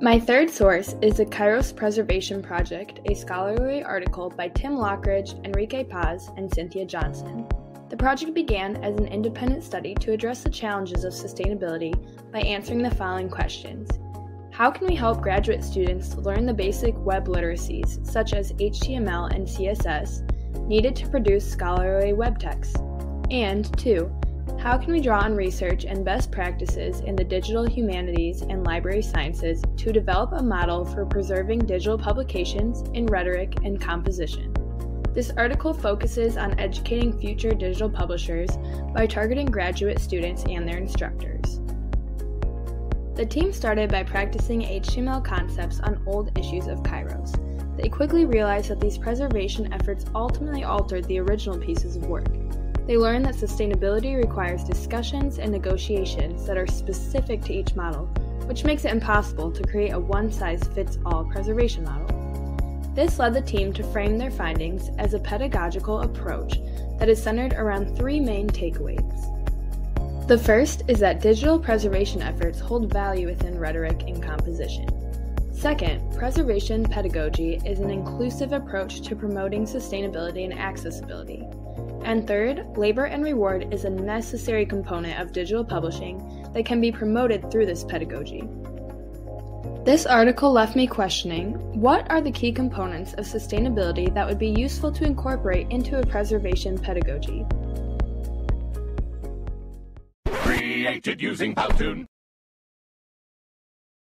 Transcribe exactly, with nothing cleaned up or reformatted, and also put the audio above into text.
My third source is the Kairos Preservation Project, a scholarly article by Tim Lockridge, Enrique Paz, and Cynthia Johnson. The project began as an independent study to address the challenges of sustainability by answering the following questions. How can we help graduate students learn the basic web literacies, such as H T M L and C S S, needed to produce scholarly web texts? And two, how can we draw on research and best practices in the digital humanities and library sciences to develop a model for preserving digital publications in rhetoric and composition? This article focuses on educating future digital publishers by targeting graduate students and their instructors. The team started by practicing H T M L concepts on old issues of Kairos. They quickly realized that these preservation efforts ultimately altered the original pieces of work. They learned that sustainability requires discussions and negotiations that are specific to each model, which makes it impossible to create a one-size-fits-all preservation model. This led the team to frame their findings as a pedagogical approach that is centered around three main takeaways. The first is that digital preservation efforts hold value within rhetoric and composition. Second, preservation pedagogy is an inclusive approach to promoting sustainability and accessibility. And third, labor and reward is a necessary component of digital publishing that can be promoted through this pedagogy. This article left me questioning, what are the key components of sustainability that would be useful to incorporate into a preservation pedagogy? Created using Powtoon.